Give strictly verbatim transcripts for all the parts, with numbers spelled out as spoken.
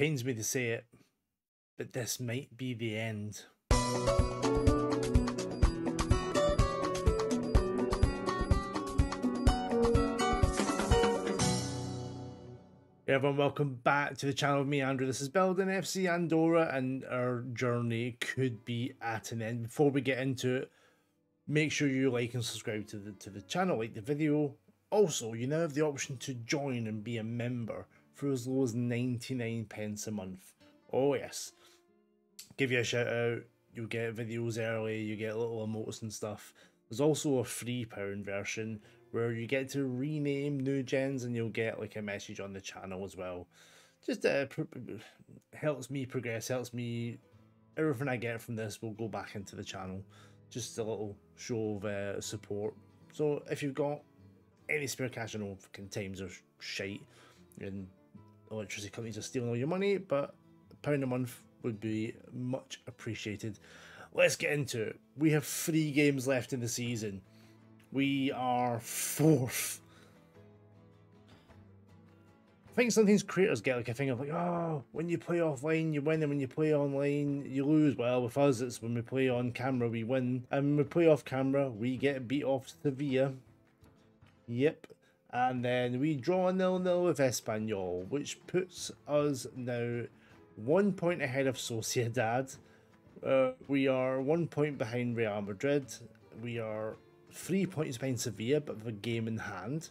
pains me to say it, but this might be the end. Hey everyone, welcome back to the channel with me, Andrew. This is Building F C Andorra, and our journey could be at an end. Before we get into it, make sure you like and subscribe to the to the channel, like the video. Also, you now have the option to join and be a member for as low as ninety-nine pence a month. Oh yes, give you a shout out, you'll get videos early, you get little emotes and stuff. There's also a three pound version where you get to rename new gens and you'll get like a message on the channel as well. Just uh, helps me progress, helps me, everything I get from this will go back into the channel. Just a little show of uh, support. So if you've got any spare cash, I know fucking times are shite and electricity companies are stealing all your money, but a pound a month would be much appreciated. Let's get into it. We have three games left in the season. We are fourth. I think sometimes creators get like a thing of like, oh, when you play offline you win, and when you play online you lose. Well, with us it's when we play on camera we win, and when we play off camera we get beat off to Sevilla. Yep. And then we draw nil nil with Espanyol, which puts us now one point ahead of Sociedad. Uh, we are one point behind Real Madrid. We are three points behind Sevilla, but with a game in hand.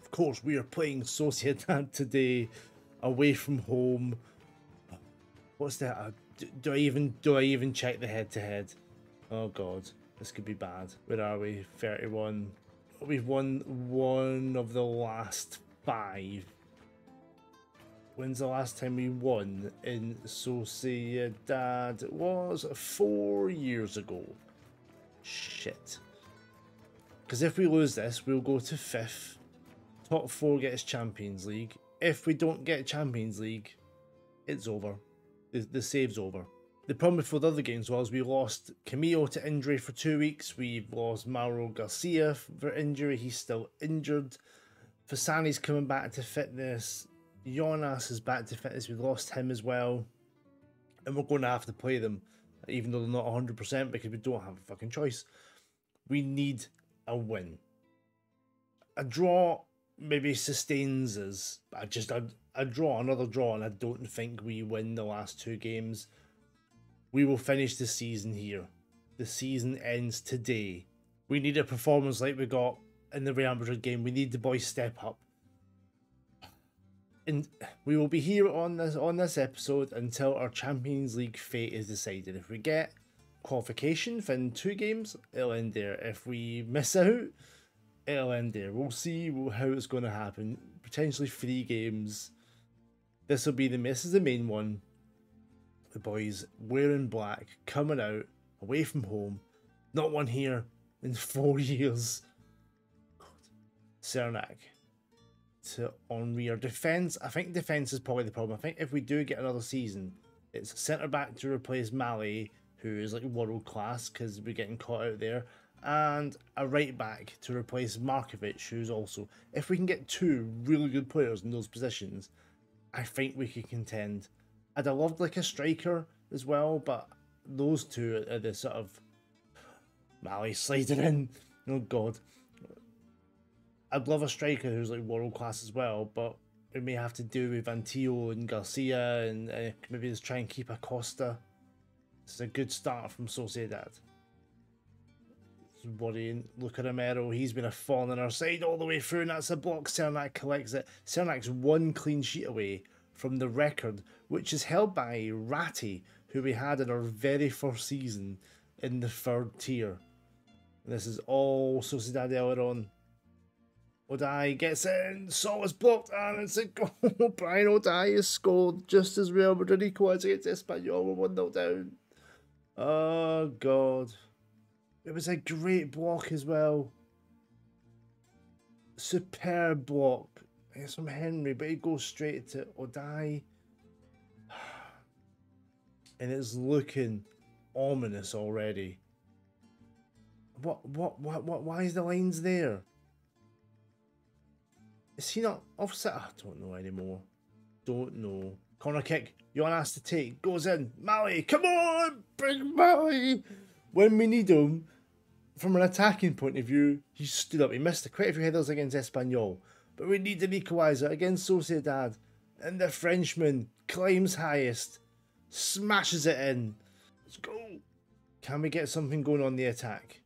Of course, we are playing Sociedad today, away from home. What's that? Uh, do, do I even do I even check the head-to-head? -head? Oh God, this could be bad. Where are we? thirty-one. We've won one of the last five. When's the last time we won in Sociedad? It was four years ago. Shit. Because if we lose this, we'll go to fifth. Top four gets Champions League. If we don't get Champions League, it's over. The, the save's over. The problem with the other games was we lost Camillo to injury for two weeks. We've lost Mauro Garcia for injury. He's still injured. Fasani's coming back to fitness. Jonas is back to fitness. We've lost him as well. And we're going to have to play them, even though they're not one hundred percent, because we don't have a fucking choice. We need a win. A draw maybe sustains us. I just a, a draw, another draw, and I don't think we win the last two games. We will finish the season here. The season ends today. We need a performance like we got in the Real Madrid game. We need the boys step up. And we will be here on this on this episode until our Champions League fate is decided. If we get qualification within two games, it'll end there. If we miss out, it'll end there. We'll see how it's going to happen. Potentially three games. This will be the this is the main one. The boys wearing black, coming out away from home. Not one here in four years. God. Cernak to Henri. Our defence, I think defence is probably the problem. I think if we do get another season, it's centre back to replace Mally, who is like world class because we're getting caught out there, and a right back to replace Markovic, who's also. If we can get two really good players in those positions, I think we could contend. I'd have loved like a striker as well, but those two are the sort of Mally sliding in. Oh God, I'd love a striker who's like world class as well, but we may have to do with Vantillo and Garcia, and uh, maybe just try and keep Acosta. It's a good start from Sociedad. It's worrying. Look at Romero, he's been a thorn on our side all the way through, and that's a block. Cernak collects it. Cernak's one clean sheet away from the record, which is held by Ratty, who we had in our very first season in the third tier. And this is all Sociedad earlier on. Odai gets in, Saul is blocked, and it's a goal. Brian Odai has scored just as Real Madrid equalised against Espanyol. We're one nil down. Oh God. It was a great block as well. Superb block. It's from Henri, but he goes straight to Odai. And it's looking ominous already. What, what, what, what, why is the lines there? Is he not offset? I don't know anymore. Don't know. Corner kick. Jonas to take. Goes in. Mally. Come on. Bring Mally. When we need him, from an attacking point of view, he stood up. He missed quite a few headers against Espanyol. But we need an equaliser against Sociedad. And the Frenchman climbs highest. Smashes it in. Let's go. Can we get something going on the attack?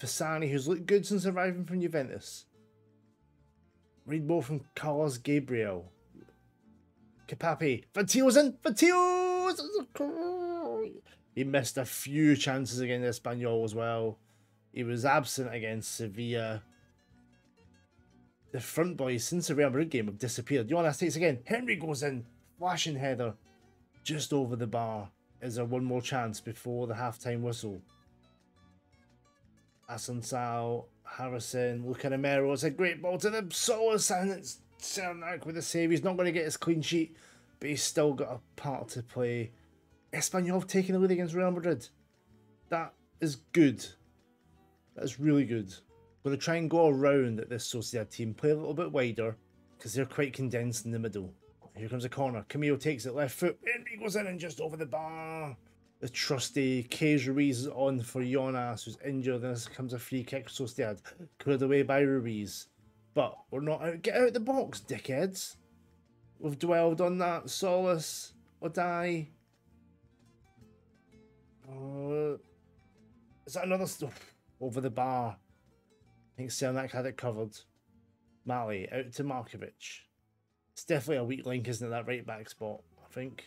Fasani, who's looked good since arriving from Juventus. Read more from Carlos Gabriel. Capapi. Vantillo's in. Vantillo's. He missed a few chances against Espanyol as well. He was absent against Sevilla. The front boys since the Real Madrid game have disappeared. Jonas takes again. Henri goes in. Flashing header. Just over the bar. Is there one more chance before the halftime whistle? Asensio, Harrison, look at Romero. It's a great ball to the Solis, and it's Cernak with a save. He's not going to get his clean sheet, but he's still got a part to play. Espanyol taking the lead against Real Madrid. That is good. That's really good. I'm going to try and go around at this Sociedad team, play a little bit wider, because they're quite condensed in the middle. Here comes a corner. Camillo takes it left foot. Henry goes in and just over the bar. The trusty Kez Ruiz is on for Jonas, who's injured. Then this comes a free kick. Sociedad cleared away by Ruiz. But we're not out. Get out of the box, dickheads. We've dwelled on that. Solis. Odai. Uh, is that another stuff? Over the bar. I think Cernak had it covered. Mally out to Markovic. It's definitely a weak link, isn't it, that right back spot, I think.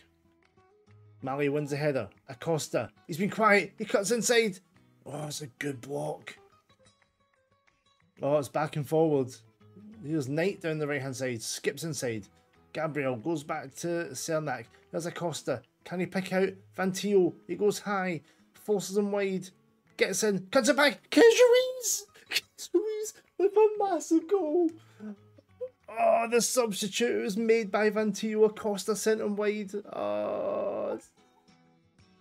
Mally wins the header. Acosta. He's been quiet. He cuts inside. Oh, it's a good block. Oh, it's back and forward. Here's Knight down the right-hand side. Skips inside. Gabriel goes back to Cernak. There's Acosta. Can he pick out Vantillo? He goes high. Forces him wide. Gets in. Cuts it back. Kez Ruiz! Kez Ruiz with a massive goal. Oh, the substitute was made by Vantillo. Acosta sent him wide. Oh.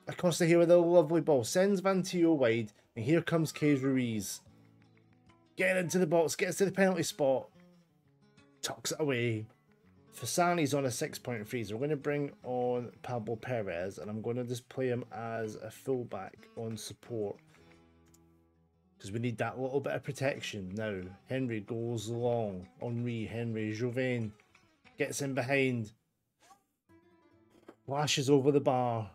Acosta here with a lovely ball. Sends Vantillo wide. And here comes Kez Ruiz. Getting into the box. Gets to the penalty spot. Tucks it away. Fasani's on a six-point freeze. We're going to bring on Pablo Perez. And I'm going to just play him as a fullback on support. Because we need that little bit of protection now. Henry goes long. Henri, Henry, Jovain gets in behind. Lashes over the bar.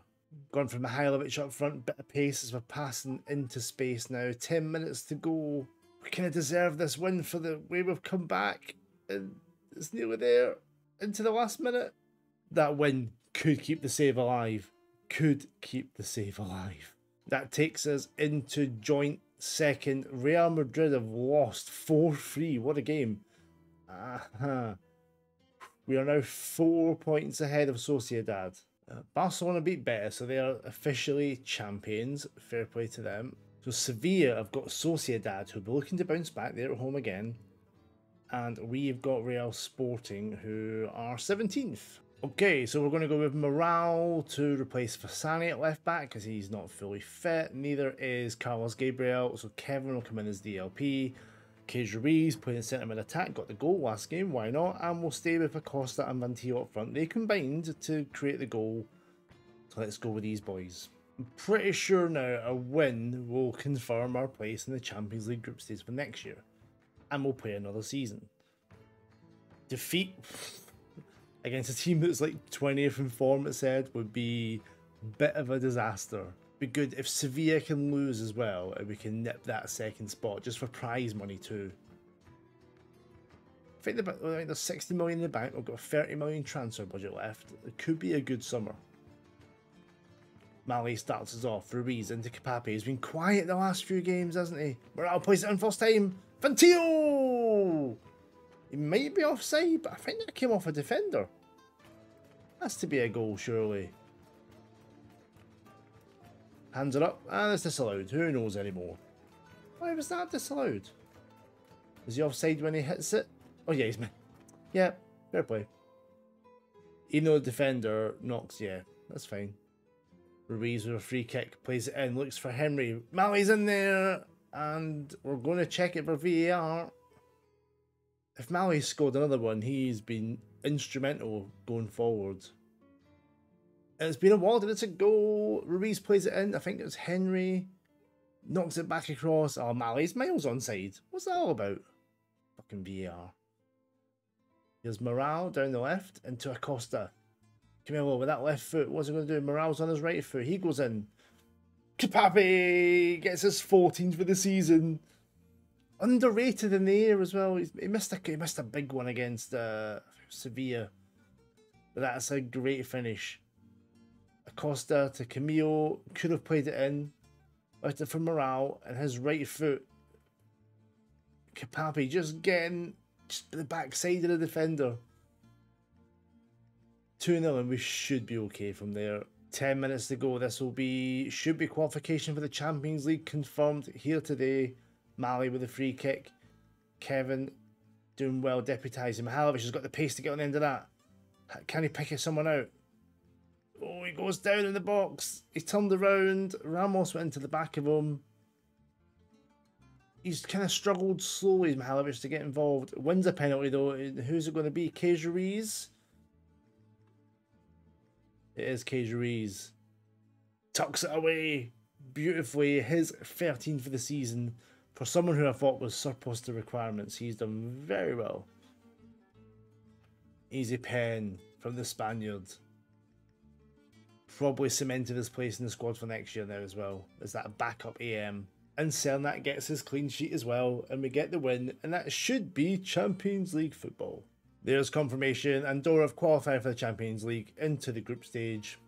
Gone from Mihajlović up front. Bit of pace as we're passing into space now. Ten minutes to go. We kind of deserve this win for the way we've come back. And it's nearly there. Into the last minute. That win could keep the save alive. Could keep the save alive. That takes us into joint second. Real Madrid have lost four three. What a game. Uh-huh. We are now four points ahead of Sociedad. Uh, Barcelona beat Betis, so they are officially champions. Fair play to them. So Sevilla have got Sociedad, who'll be looking to bounce back. They're at home again. And we've got Real Sporting, who are seventeenth. Okay, so we're going to go with Morral to replace Fasani at left back because he's not fully fit. Neither is Carlos Gabriel, so Kevin will come in as D L P. Kej Ruiz playing centre mid attack, got the goal last game, why not? And we'll stay with Acosta and Vantillo up front. They combined to create the goal. So let's go with these boys. I'm pretty sure now a win will confirm our place in the Champions League group stage for next year. And we'll play another season. Defeat against a team that's like twentieth in form, it said, would be a bit of a disaster. Be good if Sevilla can lose as well, and we can nip that second spot just for prize money too. I think there's sixty million in the bank. We've got a thirty million transfer budget left. It could be a good summer. Mally starts us off. Ruiz into Capapi. He's been quiet the last few games, hasn't he? We're out of place in first time. Vantillo! It might be offside, but I think that came off a defender. Has to be a goal, surely. Hands it up. Ah, that's disallowed. Who knows anymore? Why was that disallowed? Is he offside when he hits it? Oh, yeah, he's... Yeah, fair play. Even though the defender knocks, yeah, that's fine. Ruiz with a free kick. Plays it in. Looks for Henry. Mally's in there. And we're going to check it for V A R. If Mally scored another one, he's been instrumental going forward. It's been a while. Did it to go? Ruiz plays it in. I think it was Henri. Knocks it back across. Oh, Mally's miles onside. What's that all about? Fucking V A R. Here's Morral down the left into Acosta. Camillo with that left foot. What's he going to do? Moral's on his right foot. He goes in. Capapi gets his fourteenth for the season. Underrated in the air as well. He's, he missed a he missed a big one against uh, Sevilla. But that's a great finish. Acosta to Camillo, could have played it in. Left it for Morral and his right foot. Capapi just getting just the backside of the defender. two nil and we should be okay from there. ten minutes to go. This will be, should be qualification for the Champions League confirmed here today. Mally with a free kick. Kevin doing well, deputising. Mihajlović has got the pace to get on the end of that. Can he pick someone out? Oh, he goes down in the box. He's turned around. Ramos went into the back of him. He's kind of struggled slowly, Mihajlović, to get involved. Wins a penalty, though. Who's it going to be? Kez Ruiz? It is Kez Ruiz. Tucks it away beautifully. His thirteenth for the season. For someone who I thought was surplus to requirements, he's done very well. Easy pen from the Spaniard. Probably cemented his place in the squad for next year now as well. As that backup A M. And Cernak gets his clean sheet as well. And we get the win. And that should be Champions League football. There's confirmation. Andorra have qualified for the Champions League into the group stage.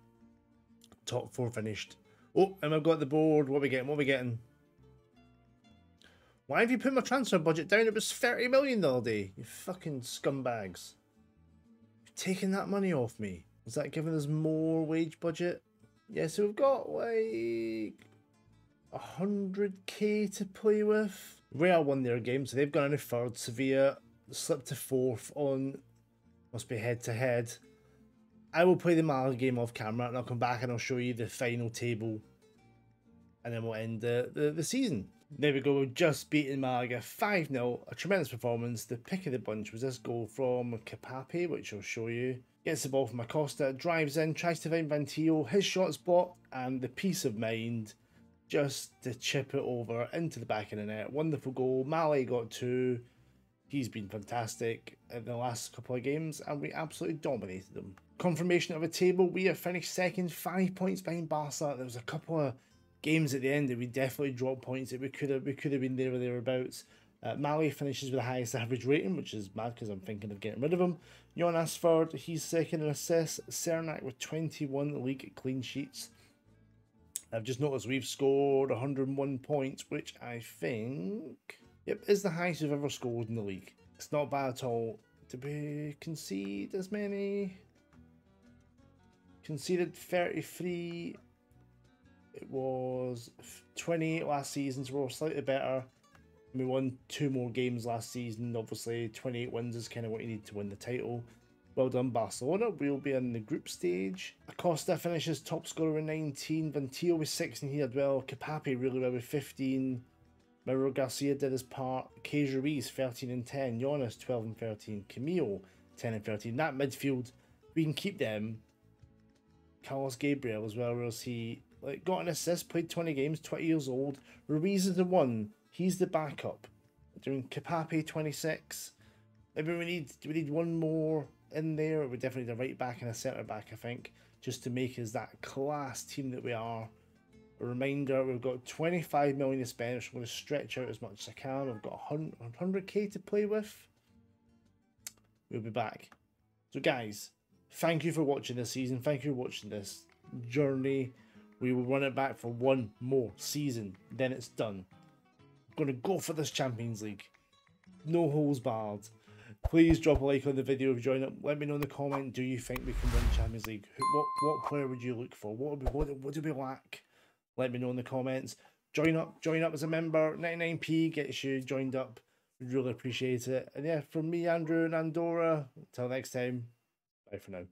Top four finished. Oh, and we've got the board. What are we getting? What are we getting? Why have you put my transfer budget down? It was thirty million the other day. You fucking scumbags. You're taking that money off me. Is that giving us more wage budget? Yeah, so we've got like one hundred K to play with. Real won their game, so they've gone in a third. Sevilla slipped to fourth on, must be head to head. I will play the Malaga game off camera and I'll come back and I'll show you the final table. And then we'll end the, the, the season. There we go, just beating Malaga five nil. A tremendous performance. The pick of the bunch was this goal from Capapi, which I'll show you. Gets the ball from Acosta, drives in, tries to find Vantillo. His shot's blocked, and the peace of mind just to chip it over into the back of the net. Wonderful goal. Mally got two. He's been fantastic in the last couple of games, and we absolutely dominated them. Confirmation of a table. We have finished second, five points behind Barca. There was a couple of games at the end that we definitely dropped points that we could have we could have been there or thereabouts. Uh, Mally finishes with the highest average rating, which is mad because I'm thinking of getting rid of him. Jan Asford, he's second in assists. Cernak with twenty-one league clean sheets. I've just noticed we've scored one hundred and one points, which I think, yep, is the highest we've ever scored in the league. It's not bad at all. Did we concede as many? Conceded thirty-three. It was twenty last season, so we're slightly better. We won two more games last season. Obviously, twenty-eight wins is kind of what you need to win the title. Well done, Barcelona. We'll be in the group stage. Acosta finishes top scorer with nineteen. Vantillo with sixteen. He did well. Capapi really well with fifteen. Mauro Garcia did his part. Kez Ruiz, thirteen and ten. Jonas, twelve and thirteen. Camillo, ten and thirteen. That midfield, we can keep them. Carlos Gabriel as well, whereas he like, got an assist, played twenty games, twenty years old. Ruiz is the one. He's the backup. Doing Capapi twenty-six. Maybe we need we need one more in there. We're definitely the right back and a centre back, I think, just to make us that class team that we are. A reminder, we've got twenty-five million to spend, so I'm going to stretch out as much as I can. We've got one hundred K to play with. We'll be back. So guys, thank you for watching this season. Thank you for watching this journey. We will run it back for one more season. Then it's done. Going to go for this Champions League, no holes barred. Please drop a like on the video if you join up. Let me know in the comment, do you think we can win Champions League? What what player would you look for? What what, what do we lack? Let me know in the comments. Join up, join up as a member. ninety-nine P gets you joined up. We'd really appreciate it. And yeah, from me, Andrew and Andorra. Until next time, bye for now.